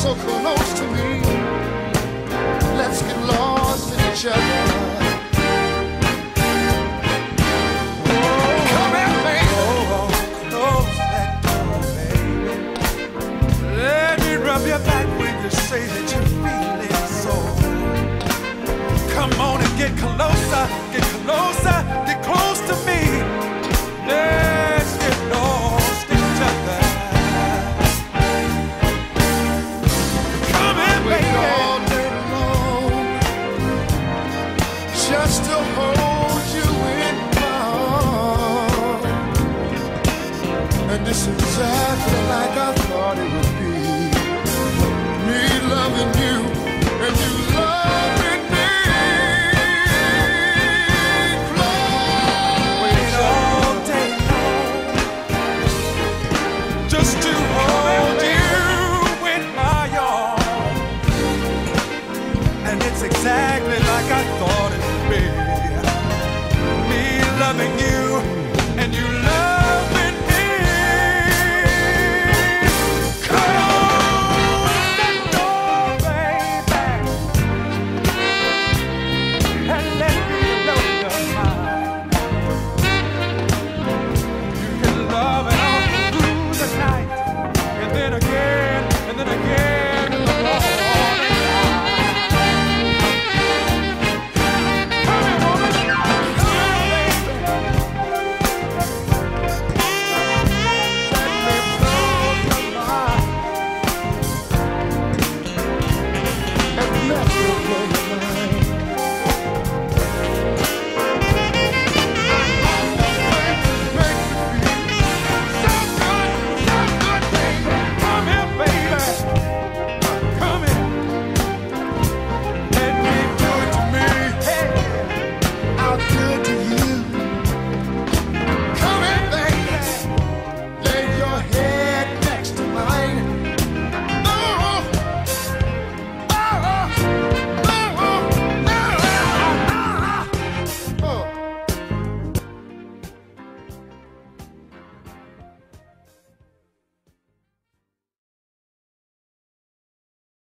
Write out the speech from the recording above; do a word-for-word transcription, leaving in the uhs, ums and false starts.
So close to me, let's get lost in each other. This is exactly like I thought it would be. Me loving you and you loving me. Wait all day long just to hold you in my arms, and it's exactly like I thought it would be. Me loving you and you loving me.